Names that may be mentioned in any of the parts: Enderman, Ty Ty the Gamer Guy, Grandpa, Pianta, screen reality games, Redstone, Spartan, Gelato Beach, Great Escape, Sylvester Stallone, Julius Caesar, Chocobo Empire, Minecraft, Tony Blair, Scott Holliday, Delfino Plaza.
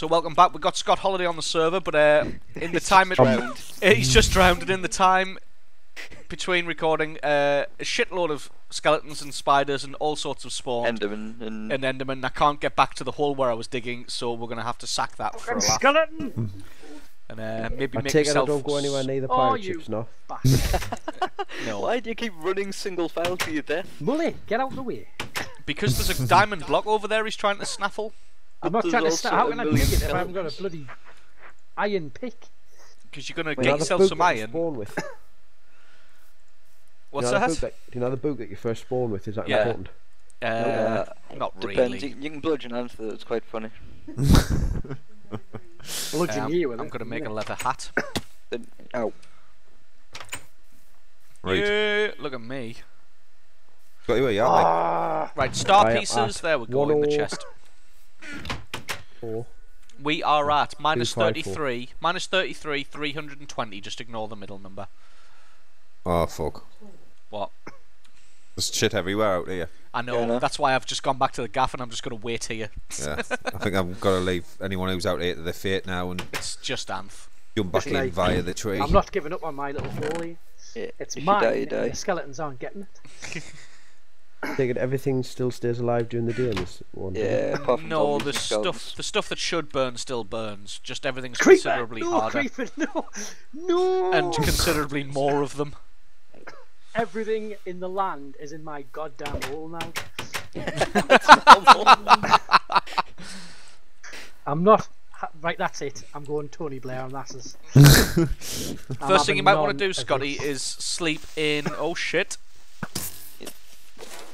So welcome back. We've got Scott Holliday on the server, but in the time he's just drowned, and in the time between recording, a shitload of skeletons and spiders and all sorts of spawned. Enderman and Enderman. I can't get back to the hole where I was digging, so we're gonna have to sack that for a laugh. Skeleton. And maybe make yourself. I don't go anywhere near the pirate ships now. No. Why do you keep running single file to your death? Mully, get out of the way. Because there's a diamond block over there. He's trying to snaffle. I'm not trying to snaffle. How can I pick it if I haven't got a bloody iron pick? Because you're gonna get yourself some iron. With? What's that? Do you know the boot that you first spawn with? Is that important? Not really. Depends. You can bludgeon hands for that. It's quite funny. I'm gonna make a leather hat. Ow. Right. Yeah, look at me. Right, star pieces. There we go in the chest. We are at minus 33. Minus 33, 320. Just ignore the middle number. Oh, fuck. What? There's shit everywhere out here. I know, that's why I've just gone back to the gaff and I'm just going to wait here. Yeah, I think I've got to leave anyone who's out here to their fate now and... It's just Anth. Jump back in via the tree. I'm not giving up on my little folly. It's mine, the skeletons aren't getting it. I think everything still stays alive during the day in this one. Yeah, no, the stuff that should burn still burns. Just everything's considerably harder. Creeper, no! And considerably more of them. Everything in the land is in my goddamn hole now. I'm not... Right, that's it. I'm going Tony Blair on that. First thing you might want to do, Scotty, is sleep in... Oh, shit.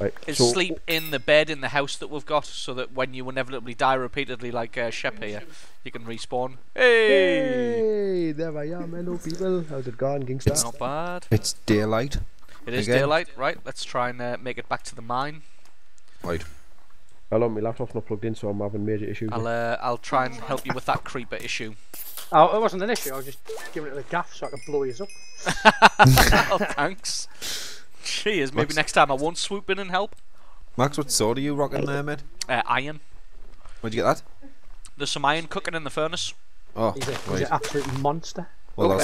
Right, sleep in the bed in the house that we've got, so that when you inevitably die repeatedly, like Shep here, you can respawn. Hey, there I am, hello people. How's it going, Gangsta? Not bad. It's daylight. It is daylight, right? Let's try and make it back to the mine. Right. Well, my laptop's not plugged in, so I'm having major issues. I'll try and help you with that creeper issue. Oh, it wasn't an issue. I was just giving it a gaff so I could blow you up. Oh, thanks. Cheers, maybe next time I won't swoop in and help. Max, what sword are you rocking there, mate? Iron. Where'd you get that? There's some iron cooking in the furnace. Oh, he's an absolute monster. Well,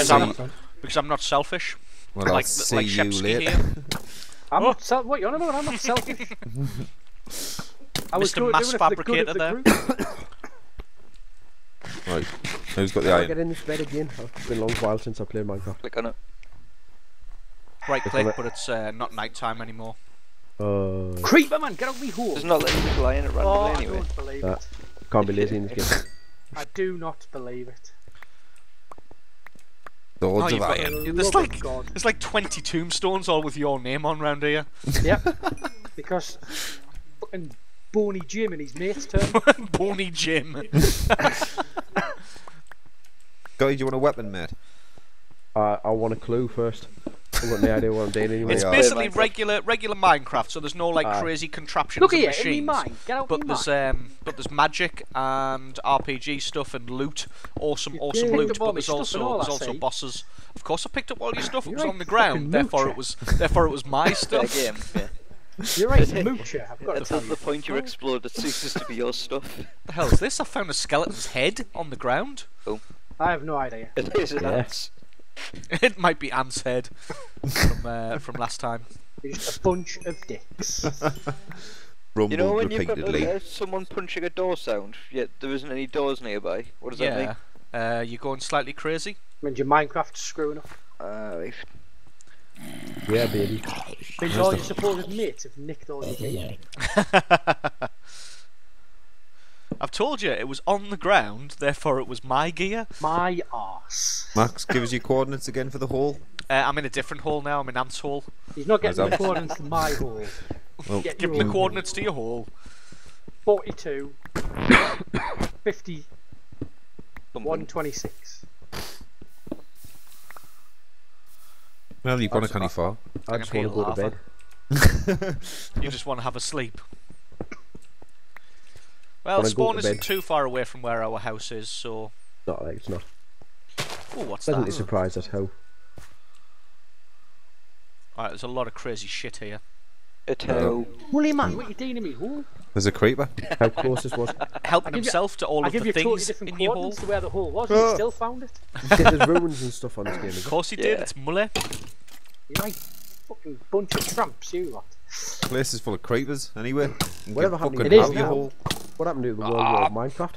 because I'm not selfish. Well, I'll see you later. I'm not selfish. What, you're on about? I'm not selfish. I was Mr. Mass Fabricator there. Right, who's got the iron? I'll get in this bed again. It's been a long while since I played Minecraft. Click on it. Right click, but it's not night time anymore. Creeper man, get out of me hole! There's not letting people lie in it randomly anyway. I don't believe it. Can't be lazy in this game. I do not believe it. Lords of Iron. There's like 20 tombstones all with your name on round here. Yep. Because fucking Bony Jim and his mate's turn. Bony Jim. Guy, do you want a weapon, mate? I want a clue first. I've got no idea what I'm doing anyway. It's basically regular Minecraft, so there's no like crazy contraptions and machines. But there's magic and RPG stuff and loot. Awesome loot, but there's also bosses. Of course I picked up all your stuff, it was on the ground, therefore it was my stuff. You're right, moocher. I've got to tell you. Until the point you explode, it ceases to be your stuff. What the hell is this? I found a skeleton's head on the ground. Oh. I have no idea. It is an ants. It might be Ant's head from last time. It's a bunch of dicks. Rumbled, you know when you've got someone punching a door sound, yet there isn't any doors nearby? What does that mean? You're going slightly crazy? Means your Minecraft's screwing up. Yeah, baby. Means all your supported mates have nicked all your game. I've told you, it was on the ground, therefore it was my gear. My arse. Max, give us your coordinates again for the hole. I'm in a different hole now, I'm in Ant's hole. He's not getting the coordinates to my hole. Well, give him the coordinates to your hole. 42. 50. 126. Well, you've gone a canny far. I just want to go to bed. You just want to have a sleep. Well, spawn isn't too far away from where our house is, so... it's not. Oh, what's that? Doesn't it surprise us how... Alright, there's a lot of crazy shit here. At home. Holy man, what are you doing to me? Who? There's a creeper. How close this was. Helping himself to all of the things in your hole. To where the hole was, and he still found it. There's ruins and stuff on this game. Of course he did. It's Mullet. You're like a fucking bunch of tramps, you lot. Place is full of creepers. Anyway, whatever happened to your hole? What happened to the World War of Minecraft?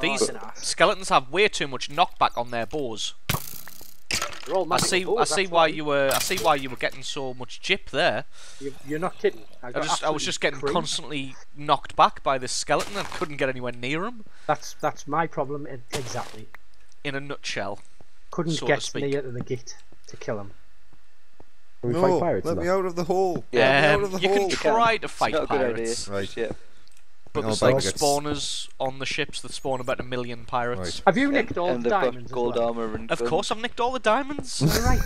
These skeletons have way too much knockback on their bows. I see why you were getting so much jip there. You're not kidding. I was just getting constantly knocked back by this skeleton and couldn't get anywhere near him. That's my problem exactly. In a nutshell. Couldn't get near to the gate to kill him. Can we fight pirates? Let me out of the hole. Yeah, you can try to fight pirates. Right. Yeah. But there's like spawners on the ships that spawn about 1 million pirates. Right. Have you nicked all the diamonds? Gold armor and of course I've nicked all the diamonds. Right.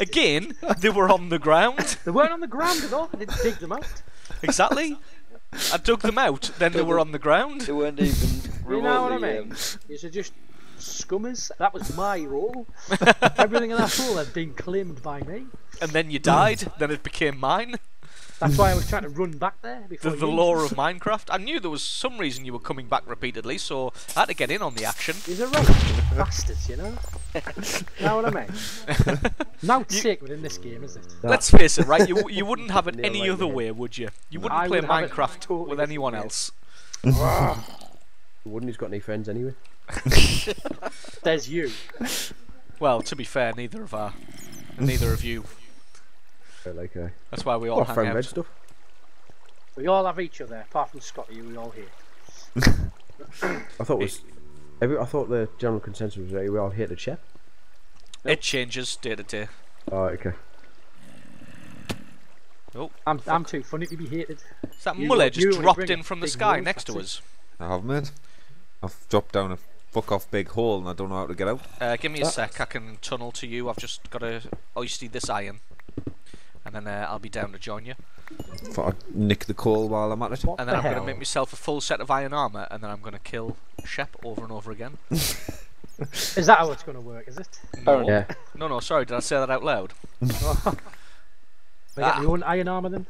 Again, they were on the ground. They weren't on the ground at all. I didn't dig them out. Exactly. I dug them out, then they were on the ground. They weren't even rewarded. You know what I mean? You should just scummers. That was my role. Everything in that role had been claimed by me. And then you died, then it became mine. That's why I was trying to run back there. The lore of Minecraft. I knew there was some reason you were coming back repeatedly, so I had to get in on the action. He's a right bastards, you know? Know what I mean? Now it's sacred in this game, is it? Let's face it, right? You wouldn't have it any other way, would you? You wouldn't play Minecraft totally with anyone else. Wouldn't he's got any friends anyway? There's you. Well, to be fair, neither of you. Okay. That's why we all hang out. Stuff. We all have each other, apart from Scotty, we all hate. I thought the general consensus was we all hate the chef. Nope. It changes day to day. Oh, okay. Oh, I'm too funny to be hated. Is that Mullet just dropped in from the sky next to us? I have, mate. I've dropped down a fuck-off big hole and I don't know how to get out. Give me a sec, I can tunnel to you. I've just got to hoist this iron. And then I'll be down to join you. Thought I'd nick the coal while I'm at it. And then I'm going to make myself a full set of iron armour, and then I'm going to kill Shep over and over again. Is that how it's going to work, is it? No. Yeah. No, sorry, did I say that out loud? Get your own iron armour then,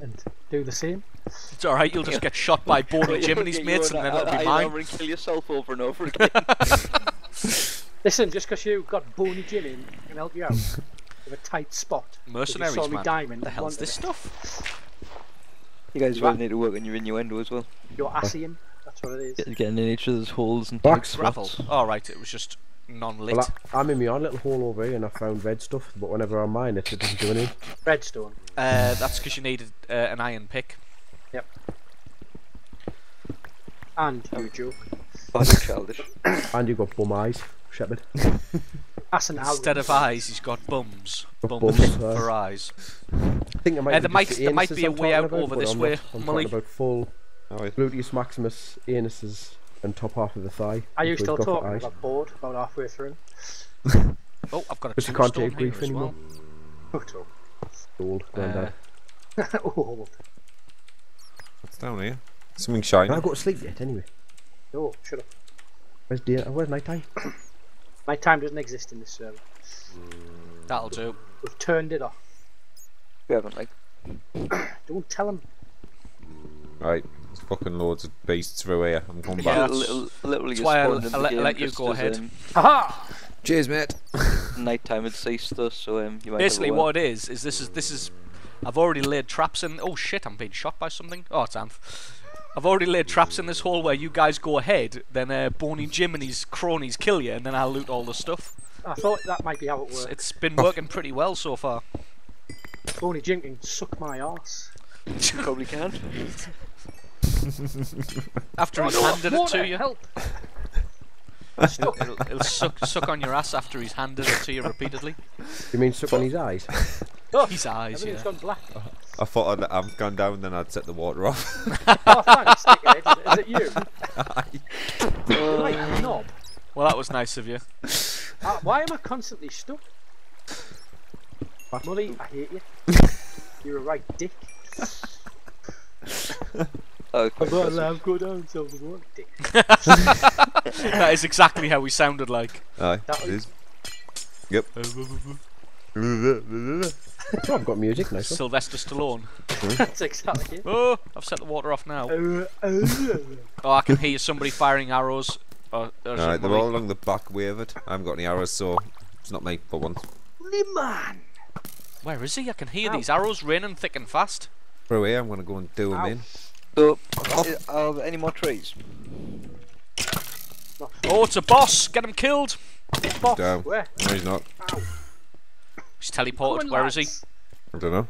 and do the same. It's alright, you'll just get shot by Border Jim and his mates, and then it'll be mine. And kill yourself over and over again. Listen, just because you got Border Jim in, I can help you out. Of a tight spot. Mercenaries, man. Diamond, the hell's this stuff? You guys really need to work on your innuendo as well. Your Asian, that's what it is. Getting in each other's holes and black gravel. Oh right, it was just non-lit. Well, I'm in my own little hole over here and I found red stuff, but whenever I mine it, it doesn't do anything. Redstone. That's because you needed an iron pick. Yep. And you joke. That's childish. And you got bum eyes, Shepherd. Instead of eyes, he's got bums. Bums for eyes. I think there might be a way out over this way. I'm talking about full gluteus maximus, anuses, and top half of the thigh. Are you still talking? I got bored about halfway through. Oh, I've got a tombstone here as well. Old, granddad. Old. What's down here? Something shiny. I got to sleep yet, anyway. Oh, shut up. Where's night time? My time doesn't exist in this server. That'll do. We've turned it off. We haven't, like. Don't tell him. Right, there's fucking loads of beasts through here. I'm going back. Literally just let you go ahead. Aha! Cheers, mate. Nighttime had ceased, though, so you might. Basically, what it is this is. I've already laid traps in. Oh shit! I'm being shot by something. Oh, it's Anth. I've already laid traps in this hole where you guys go ahead, then Bony Jim and his cronies kill you, and then I'll loot all the stuff. I thought that might be how it works. It's been working pretty well so far. Bony Jim can suck my arse. Probably can. After he's handed it to you. Help! It'll suck on your ass after he's handed it to you repeatedly. You mean suck on his eyes? Oh, his eyes, yeah. Gone black. I thought I'd gone down, then I'd set the water off. Oh, thanks, dickhead. Is it you? Like knob. Well, that was nice of you. Why am I constantly stuck? Mully, I hate you. You're a right dick. I'm not allowed to go down till the water, dick. That is exactly how we sounded like. Aye, it is. Yep. Oh, I've got music, nice one. Sylvester Stallone. That's exactly it. Oh, I've set the water off now. Oh, I can hear somebody firing arrows. Alright, they're all along the back way of it. I haven't got any arrows, so it's not me for once. Man! Where is he? I can hear these arrows raining thick and fast. Through here, I'm going to go and do them in. Are there any more trees? Oh, it's a boss! Get him killed! Boss! Damn. Where? No, he's not. Ow. He's teleported. Where is he? I don't know.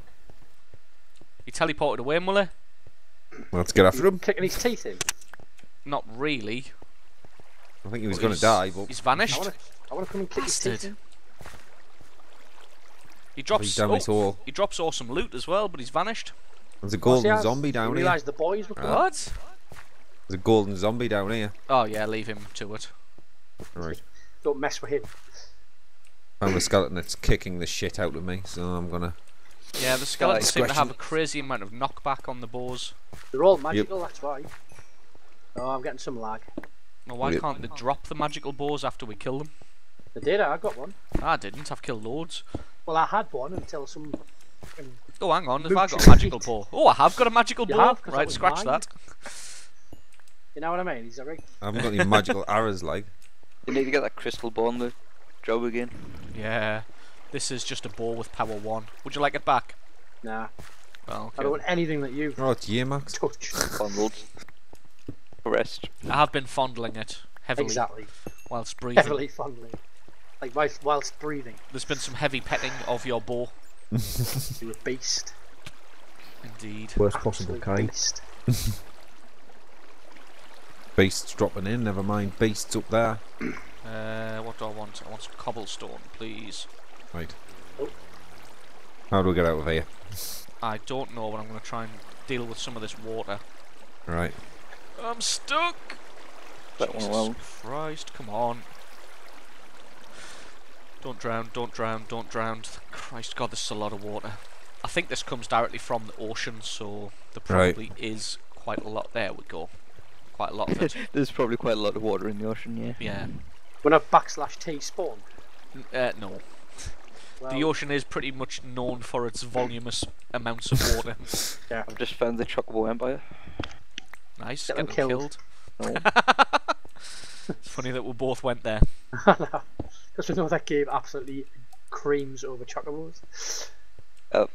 He teleported away, Mully. Let's get after him. Kicking his teeth in? Not really. I think he was going to die, but... He's vanished. I want to come and kick his teeth in. He drops. Oh, he drops awesome loot as well, but he's vanished. There's a golden zombie down here. The boys were what? There's a golden zombie down here. Oh yeah, leave him to it. Right. Don't mess with him. I'm a skeleton that's kicking the shit out of me, so I'm gonna. Yeah, the skeletons seem to have a crazy amount of knockback on the bows. They're all magical, that's why. Oh, I'm getting some lag. Well, why can't they drop the magical bows after we kill them? They did. I got one. I didn't. I've killed loads. Well, I had one until some. Oh, hang on! Have I got a magical bow? Oh, I have got a magical bow. Right, scratch that. You know what I mean? Is that right? I haven't got any magical arrows, like. You need to get that crystal bow on the job again. Yeah, this is just a bow with power 1. Would you like it back? Nah. Well, okay. I don't want anything that you. Oh, it's Max. Touch. Fondled. Rest. I have been fondling it heavily. Exactly. Whilst breathing. Heavily fondling. Like whilst breathing. There's been some heavy petting of your boar. You're a beast. Indeed. Worst possible kind. Beast. Beasts dropping in, never mind. Beasts up there. What do I want? I want some cobblestone, please. Right. Oh. How do we get out of here? I don't know, but I'm going to try and deal with some of this water. Right. I'm stuck! Jesus Christ, come on. Don't drown, don't drown, don't drown. Christ God, this is a lot of water. I think this comes directly from the ocean, so there probably is quite a lot. There we go. Quite a lot of it. There's probably quite a lot of water in the ocean, yeah. Yeah. When I /T spawn? No. Well, the ocean is pretty much known for its voluminous amounts of water. Yeah. I've just found the Chocobo Empire. Nice, get them killed. Oh. It's funny that we both went there. I know. Because we know that game absolutely creams over chocobos. I'm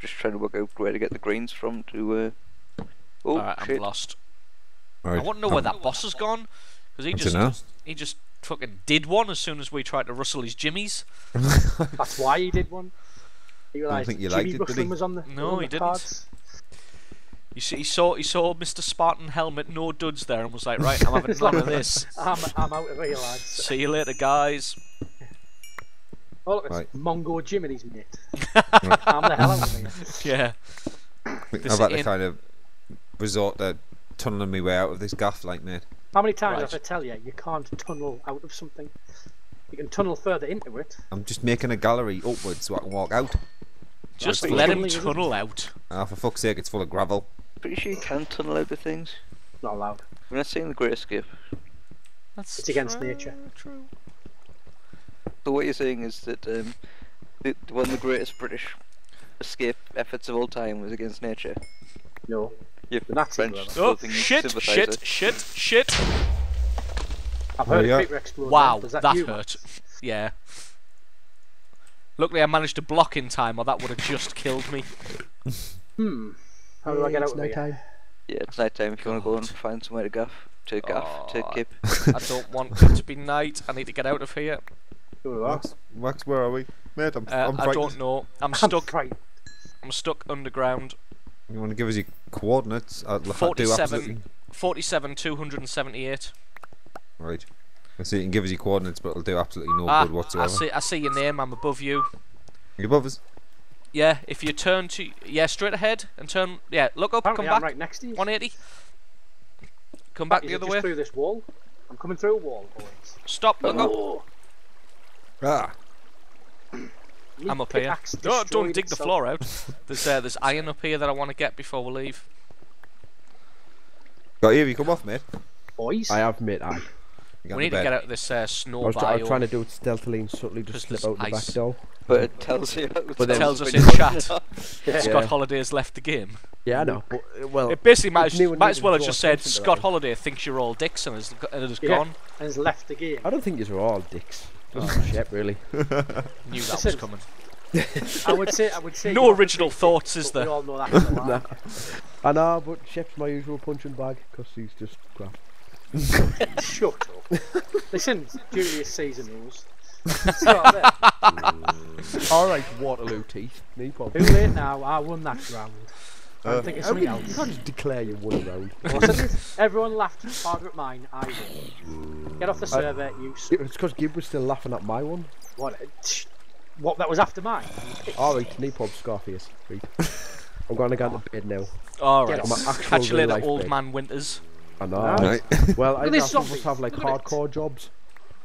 just trying to work out where to get the greens from to... Oh, right, I'm lost. Right. I want to know where that boss has gone. Because he just fucking did one as soon as we tried to rustle his jimmies. That's why he did one. He realised Jimmy Bushman was on the cards. You see, he saw Mr. Spartan helmet, no duds there, and was like, right, I'm having none of this. I'm out of here, lads. See you later, guys. Oh, look, it's Mongo Jim and his mate. I'm the hell out of here. Yeah. I've had to kind of resort to tunnelling my way out of this gaff, like, mate. How many times have I tell you, you can't tunnel out of something? You can tunnel further into it. I'm just making a gallery upwards so I can walk out. Just let him tunnel out. Ah, for fuck's sake, it's full of gravel. Pretty sure you can tunnel over things. Not allowed. We're not seeing the Great Escape. That's it's against nature. True. So what you're saying is that one of the greatest British escape efforts of all time was against nature. No. Yep. Oh shit! Shit! Shit! Shit! I've heard a creeper explode. Wow, that hurt. Yeah. Luckily I managed to block in time, or that would have just killed me. How do I get out of here? Yeah, it's night time if you want to go and find somewhere to gaff. To kip. I don't want it to be night, I need to get out of here. Max, where are we? Mate, I'm I don't know. I'm stuck underground. You want to give us your coordinates? 47, 278. Right. So you can give us your coordinates, but it'll do absolutely no good whatsoever. I see your name. I'm above you. You're above us. Yeah. If you turn to straight ahead and turn. Yeah. Look up. Apparently come back. I'm right next to you. 180. Come back the other way. Through this wall. I'm coming through a wall. Boys. Stop. Look up. Ah. I'm up here. Don't dig the floor out. There's iron up here that I want to get before we leave. Got here. You come off, mate. Boys. I have, mate. We need to get out of this snow biome. I was trying to do it stealthily and subtly, just slip out the back door. But it tells you. But it tells us in chat. Yeah. Scott Holliday has left the game. Yeah, I know. Well, it basically might as well have just said Scott Holliday thinks you're all dicks and has gone and has left the game. I don't think you're all dicks. Oh, shit, really. Knew that was coming. I would say no original thoughts, is there? We all know that. Nah. I know, but Shep's my usual punching bag because he's just crap. Shut up. Listen, Julius Caesar rules. Alright, Waterloo teeth. Too late now, I won that round. I think it's something else. You can't just declare you won a round. Everyone laughed harder at mine, I did. Get off the server, you suck. It's because Gib was still laughing at my one. What, that was after mine? Alright, Nepob's Scarface. I'm going to go to bed now. Alright, catch you later, old man Winters. I know. Right. Well, I think must have like hardcore jobs.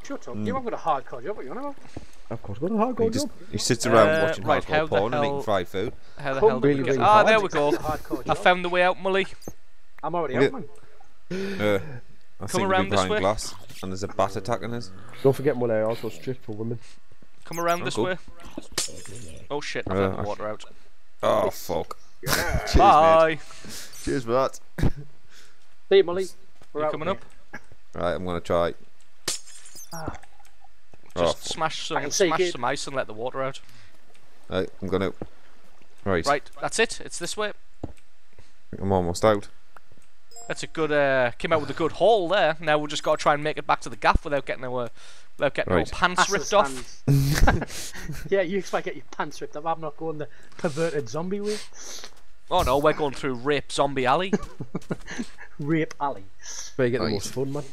Shut up, you haven't got a hardcore job, what you want to have? Of course, I've got a hardcore job. He sits around watching hardcore porn and eating fried food. How the hell do we get... Ah, there we go. I found the way out, Mully. I'm already out, man. I think we're behind glass and there's a bat attacking us. Don't forget, Mully, I also strip for women. Come around this way. Oh shit, I found the water out. Oh fuck. Bye. Cheers for that. See you, Mully. We're coming up. Right, I'm going to try. Just smash some ice and let the water out. Right, I'm going to... Right, that's it. It's this way. I'm almost out. That's a good... came out with a good haul there. Now we've just got to try and make it back to the gaff without getting our... Without getting our pants ripped off. Yeah, you expect to get your pants ripped off. I'm not going the perverted zombie way. Oh no, we're going through Rape Zombie Alley. Rape Alley. Where you get the most fun, man.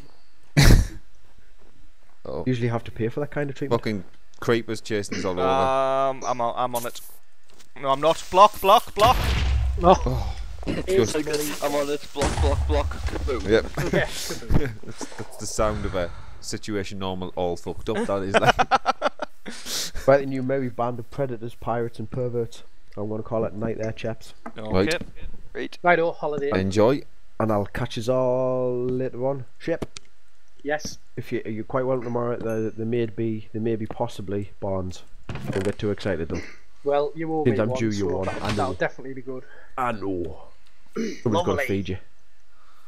Usually have to pay for that kind of treatment. Fucking creepers chasing us all over. I'm on it. No, I'm not. Block, block, block. Oh. I'm on it. Block, block, block. Kaboom. Yep. Yeah, kaboom. Yeah, that's the sound of a situation normal all fucked up. That is like. By the new merry band of predators, pirates, and perverts. I'm going to call it night there, chaps. Okay. Right, all holiday. Enjoy, and I'll catch us all later on. Ship. Yes. If you're quite welcome tomorrow. There may be possibly Barnes. Don't get too excited though. Well, you will be. I'm due you one. I know. That'll definitely be good. I know. Someone's got to feed you.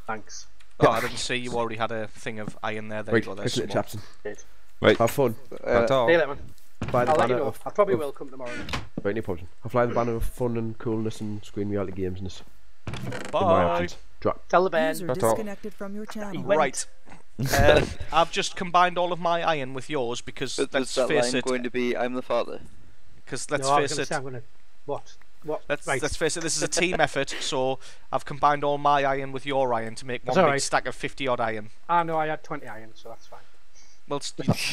Thanks. Oh, I didn't see you already had a thing of iron there. There you go. There's it, Chapson. Right. Have fun. See you later, man. I'll let you know. I probably will come tomorrow. Right, no problem. I'll fly the banner of fun and coolness and screen reality gamesness. Bye. Tell the band. Disconnected from your channel. Right. I've just combined all of my iron with yours because let's face it. Going to be I'm the father. Because let's face it. This is a team effort. So I've combined all my iron with your iron to make one big stack of 50-odd iron. Ah no, I had 20 iron, so that's fine. Well,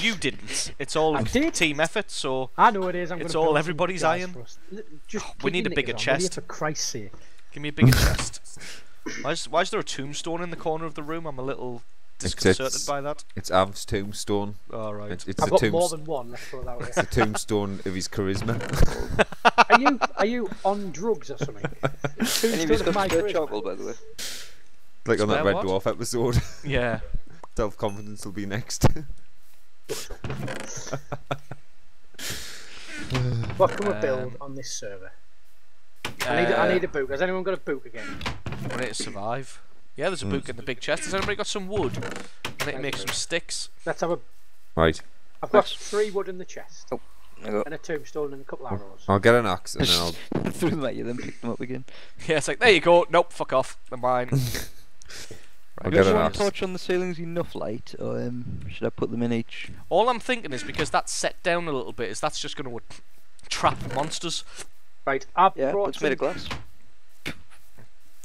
you didn't. It's all team effort. So I know it is. It's all everybody's iron. We need a bigger chest. For Christ's sake, give me a bigger chest. Why is there a tombstone in the corner of the room? I'm a little disconcerted by that. It's Av's tombstone. Alright. I've got more than one, let's put it that way. It's the tombstone of his charisma. Are you on drugs or something? Tombstone of my charisma, by the way. Like on that Red Dwarf episode. Yeah. Self-confidence will be next. What can we build on this server? I need a book. Has anyone got a book again? I need to survive. Yeah, there's a book in the big chest. Has anybody got some wood? I need to make some sticks. Let's have a... Right. I've got 3 wood in the chest. Oh. And a tombstone and a couple arrows. I'll get an axe and then I'll... threw them at you, then pick them up again. Yeah, it's like, there you go. Nope, fuck off. They're mine. Right, do you want to torch on the ceilings enough light, or should I put them in each? All I'm thinking is, because that's set down a little bit, is that's just going to trap monsters. Right, it's made of glass.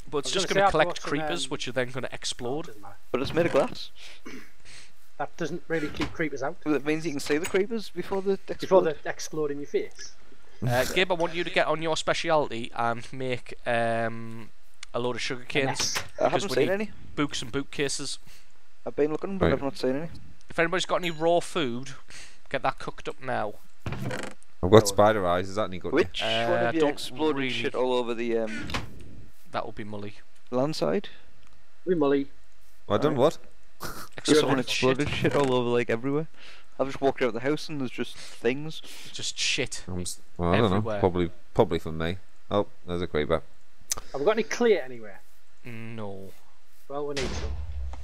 But it's just going to collect creepers, which are then going to explode. But it's made of glass. That doesn't really keep creepers out. Well, it means you can see the creepers before they explode. In your face. Gib, I want you to get on your speciality and make a load of sugar canes. I haven't seen any. Books and bookcases. I've been looking, but I've not seen any. If anybody's got any raw food, get that cooked up now. I've got spider eyes. Is that any good? Which one of you exploded shit all over the? That will be Mully. Landside. We Mully. I done what? Exploded shit all over, like, everywhere. I've just walked out of the house and there's just things. Just shit. Well, I don't know. Probably for me. Oh, there's a creeper. Have we got any clear anywhere? No. Well, we need some.